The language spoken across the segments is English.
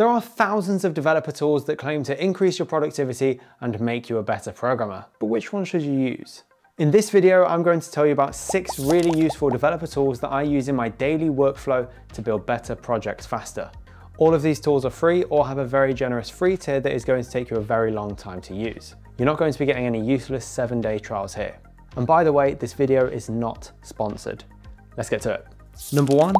There are thousands of developer tools that claim to increase your productivity and make you a better programmer. But which one should you use? In this video, I'm going to tell you about 6 really useful developer tools that I use in my daily workflow to build better projects faster. All of these tools are free or have a very generous free tier that is going to take you a very long time to use. You're not going to be getting any useless 7-day trials here. And by the way, this video is not sponsored. Let's get to it. Number 1,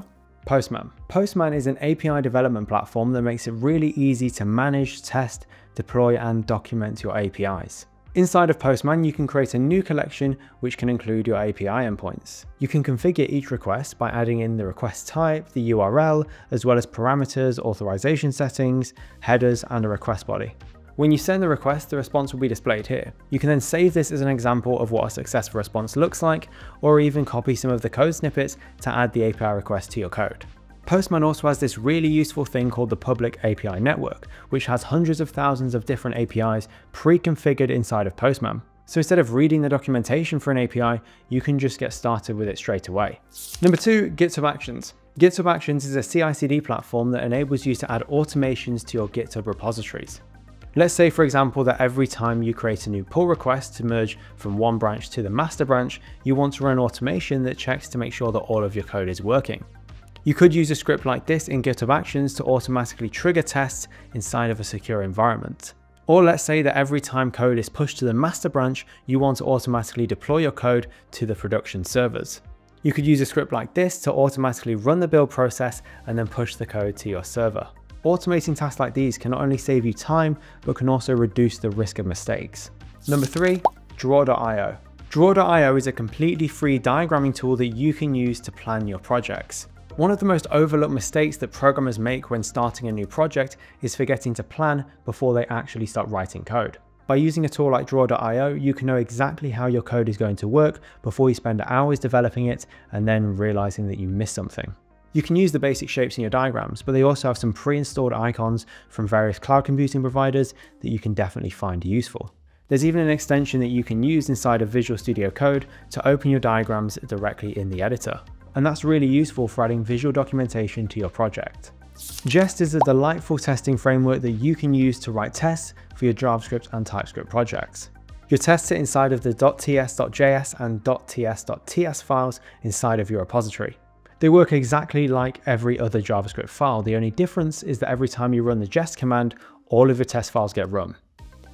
Postman. Postman is an API development platform that makes it really easy to manage, test, deploy, and document your APIs. Inside of Postman, you can create a new collection which can include your API endpoints. You can configure each request by adding in the request type, the URL, as well as parameters, authorization settings, headers, and a request body. When you send the request, the response will be displayed here. You can then save this as an example of what a successful response looks like, or even copy some of the code snippets to add the API request to your code. Postman also has this really useful thing called the public API network, which has hundreds of thousands of different APIs pre-configured inside of Postman. So instead of reading the documentation for an API, you can just get started with it straight away. Number 2, GitHub Actions. GitHub Actions is a CI/CD platform that enables you to add automations to your GitHub repositories. Let's say, for example, that every time you create a new pull request to merge from one branch to the master branch, you want to run automation that checks to make sure that all of your code is working. You could use a script like this in GitHub Actions to automatically trigger tests inside of a secure environment. Or let's say that every time code is pushed to the master branch, you want to automatically deploy your code to the production servers. You could use a script like this to automatically run the build process and then push the code to your server. Automating tasks like these can not only save you time, but can also reduce the risk of mistakes. Number 3, Draw.io. Draw.io is a completely free diagramming tool that you can use to plan your projects. One of the most overlooked mistakes that programmers make when starting a new project is forgetting to plan before they actually start writing code. By using a tool like Draw.io, you can know exactly how your code is going to work before you spend hours developing it and then realizing that you missed something. You can use the basic shapes in your diagrams, but they also have some pre-installed icons from various cloud computing providers that you can definitely find useful. There's even an extension that you can use inside of Visual Studio Code to open your diagrams directly in the editor. And that's really useful for adding visual documentation to your project. Jest is a delightful testing framework that you can use to write tests for your JavaScript and TypeScript projects. Your tests sit inside of the .ts.js and .ts.ts files inside of your repository. They work exactly like every other JavaScript file. The only difference is that every time you run the Jest command, all of your test files get run.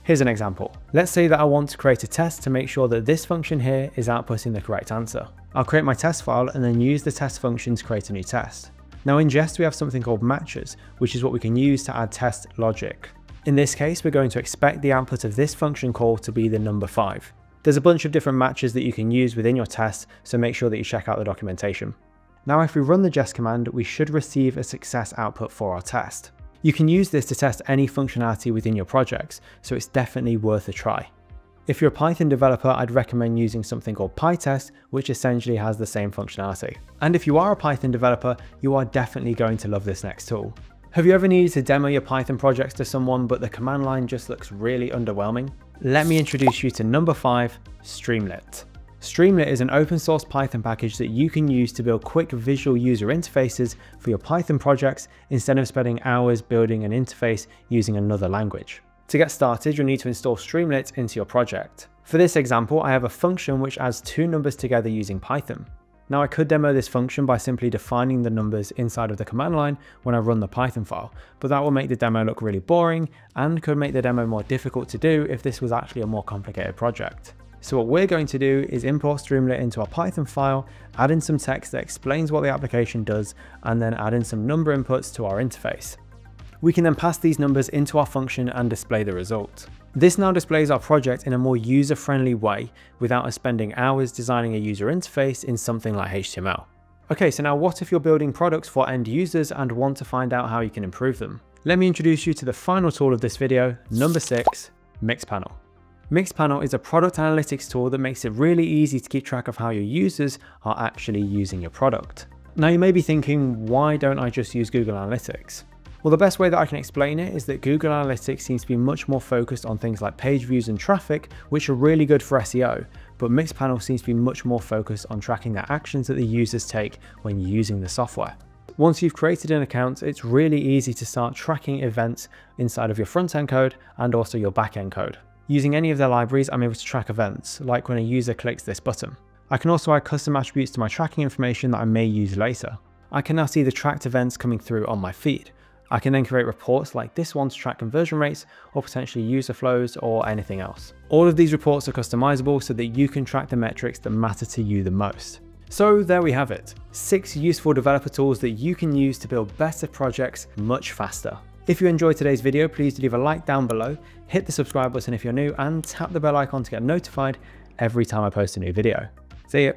Here's an example. Let's say that I want to create a test to make sure that this function here is outputting the correct answer. I'll create my test file and then use the test function to create a new test. Now in Jest, we have something called matches, which is what we can use to add test logic. In this case, we're going to expect the output of this function call to be the number 5. There's a bunch of different matches that you can use within your test, so make sure that you check out the documentation. Now, if we run the Jest command, we should receive a success output for our test. You can use this to test any functionality within your projects, so it's definitely worth a try. If you're a Python developer, I'd recommend using something called PyTest, which essentially has the same functionality. And if you are a Python developer, you are definitely going to love this next tool. Have you ever needed to demo your Python projects to someone, but the command line just looks really underwhelming? Let me introduce you to number 5, Streamlit. Streamlit is an open source Python package that you can use to build quick visual user interfaces for your Python projects instead of spending hours building an interface using another language. To get started, you'll need to install Streamlit into your project. For this example, I have a function which adds 2 numbers together using Python. Now I could demo this function by simply defining the numbers inside of the command line when I run the Python file, but that will make the demo look really boring and could make the demo more difficult to do if this was actually a more complicated project. So what we're going to do is import Streamlit into our Python file, add in some text that explains what the application does, and then add in some number inputs to our interface. We can then pass these numbers into our function and display the result. This now displays our project in a more user-friendly way without us spending hours designing a user interface in something like HTML. Okay, so now what if you're building products for end users and want to find out how you can improve them? Let me introduce you to the final tool of this video, number 6, Mixpanel. Mixpanel is a product analytics tool that makes it really easy to keep track of how your users are actually using your product. Now you may be thinking, why don't I just use Google Analytics? Well, the best way that I can explain it is that Google Analytics seems to be much more focused on things like page views and traffic, which are really good for SEO, but Mixpanel seems to be much more focused on tracking the actions that the users take when using the software. Once you've created an account, it's really easy to start tracking events inside of your front-end code and also your back-end code. Using any of their libraries, I'm able to track events, like when a user clicks this button. I can also add custom attributes to my tracking information that I may use later. I can now see the tracked events coming through on my feed. I can then create reports like this one to track conversion rates or potentially user flows or anything else. All of these reports are customizable so that you can track the metrics that matter to you the most. So there we have it, 6 useful developer tools that you can use to build better projects much faster. If you enjoyed today's video, please leave a like down below, hit the subscribe button if you're new, and tap the bell icon to get notified every time I post a new video. See ya.